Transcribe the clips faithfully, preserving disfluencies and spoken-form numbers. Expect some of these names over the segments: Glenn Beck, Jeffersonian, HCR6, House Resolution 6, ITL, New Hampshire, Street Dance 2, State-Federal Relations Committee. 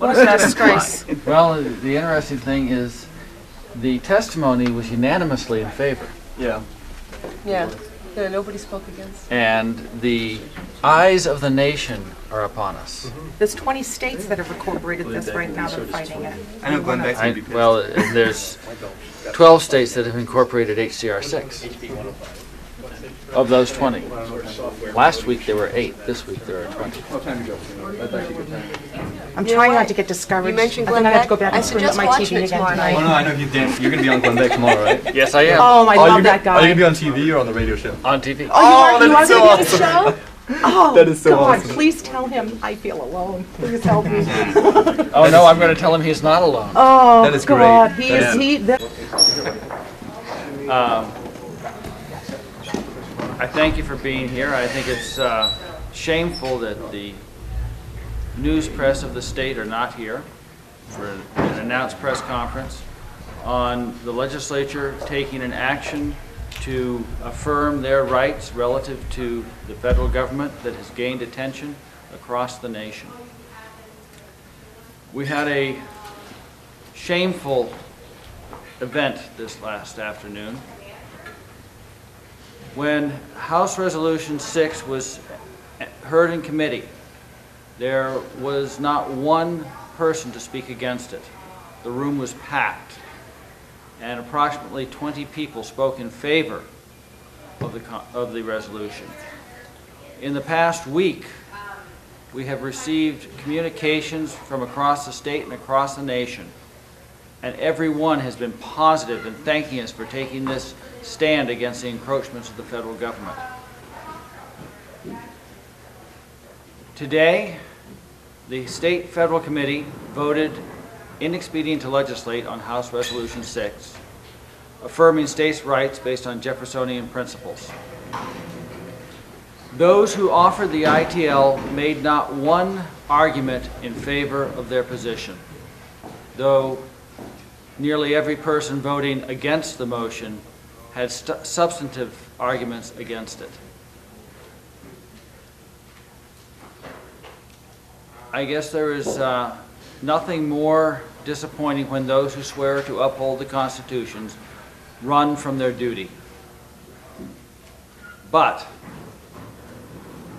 What is that disgrace? Well, the interesting thing is the testimony was unanimously in favor. Yeah. Yeah. Yeah, nobody spoke against. And the eyes of the nation are upon us. Mm-hmm. There's twenty states that have incorporated this right now that are fighting it. I know Glenn Beck's going to be pissed. Well, there's twelve states that have incorporated H C R six. Of those twenty. Last week there were eight. This week there are twenty. I'm trying not to get discouraged. You mentioned Glenn Beck. I have to go back and screw up my T V again tonight. Oh no, I know you didn't. You're going to be on Glenn Beck tomorrow, right? Yes, I am. Oh, I love that guy. Are you going to be on T V or on the radio show? On T V. Oh, you are going to be on the show? Oh, that is so God, awesome. Please tell him I feel alone. Please help me. Oh, no, I'm going to tell him he's not alone. Oh, that is God. Great. He that is. He, that um, I thank you for being here. I think it's uh, shameful that the news press of the state are not here for an announced press conference on the legislature taking an action to affirm their rights relative to the federal government that has gained attention across the nation. We had a shameful event this last afternoon when House Resolution six was heard in committee. There was not one person to speak against it. The room was packed, and approximately twenty people spoke in favor of the, of the resolution. In the past week, we have received communications from across the state and across the nation, and everyone has been positive in thanking us for taking this stand against the encroachments of the federal government. Today, the State Federal Committee voted inexpedient to legislate on House Resolution six, affirming states' rights based on Jeffersonian principles. Those who offered the I T L made not one argument in favor of their position, though nearly every person voting against the motion had st- substantive arguments against it. I guess there is uh, nothing more disappointing when those who swear to uphold the constitutions run from their duty. But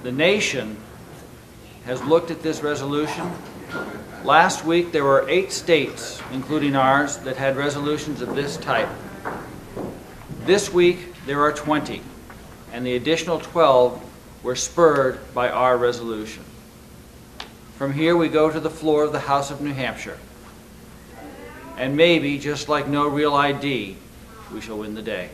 the nation has looked at this resolution. Last week there were eight states, including ours, that had resolutions of this type. This week there are twenty, and the additional twelve were spurred by our resolution. From here we go to the floor of the House of New Hampshire, and maybe, just like no real I D, we shall win the day.